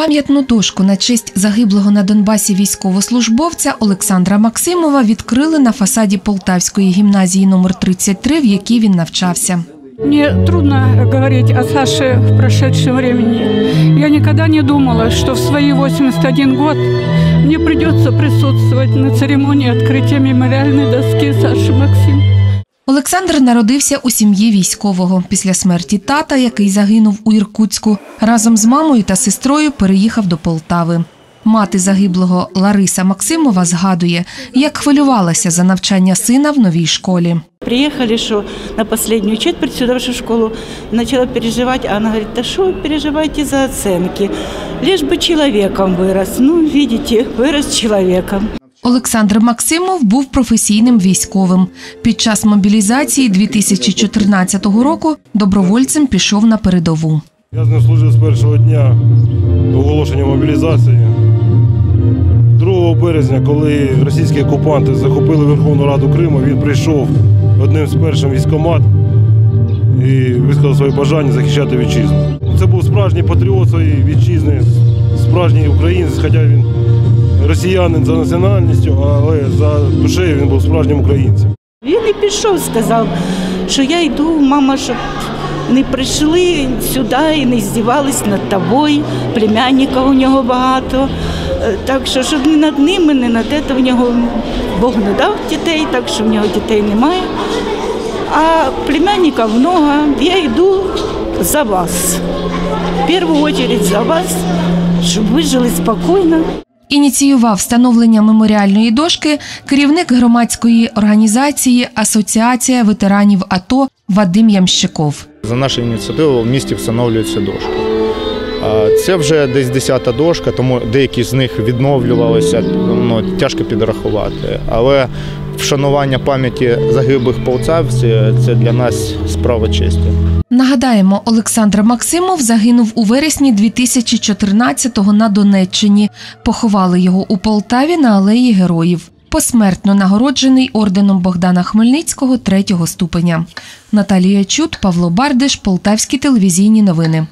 Пам'ятну дошку на честь загиблого на Донбасі військовослужбовця Олександра Максимова відкрили на фасаді Полтавської гімназії номер 33, в якій він навчався. Мне трудно говорить о Саше в прошедшем времени. Я никогда не думала, что в свои 81 год мне придется присутствовать на церемонии открытия мемориальной доски Саши Максимова. Олександр народився у сім'ї військового. Після смерті тата, який загинув у Іркутську, разом з мамою та сестрою переїхав до Полтави. Мати загиблого Лариса Максимова згадує, як хвилювалася за навчання сина в новій школі. Приїхали, що на останню четверть сюди, в нашу школу, почала переживати, а вона говорить, та що ви переживаєте за оцінки, лиш би чоловіком вирос, ну, бачите, вирос чоловіком. Олександр Максимов був професійним військовим. Під час мобілізації 2014 року добровольцем пішов на передову. Я з ним служив з першого дня оголошення мобілізації. 2 березня, коли російські окупанти захопили Верховну Раду Криму, він прийшов одним з перших військкомат і висказав своє бажання захищати вітчизну. Це був справжній патріот своєї вітчизни, справжній українець, хоча він росіянин за національністю, але за душею він був справжнім українцем. Він і пішов, сказав, що я йду, мама, щоб не прийшли сюди і не здівались над тобою, племянника у нього багато. Так що, щоб не над ними, не над це, в нього Бог не дав дітей, так що в нього дітей немає. А племянника много, я йду за вас, в першу чергу за вас, щоб ви жили спокійно. Ініціював встановлення меморіальної дошки керівник громадської організації «Асоціація ветеранів АТО» Вадим Ямщиков. За нашою ініціативою в місті встановлюється дошка. Це вже десь 10-та дошка, тому деякі з них відновлювалися, тяжко підрахувати. Але вшанування пам'яті загиблих полтавців – це для нас справа честі. Нагадаємо, Олександр Максимов загинув у вересні 2014-го на Донеччині. Поховали його у Полтаві на Алеї Героїв. Посмертно нагороджений орденом Богдана Хмельницького 3-го ступеня. Наталія Чуд, Павло Бардиш, Полтавські телевізійні новини.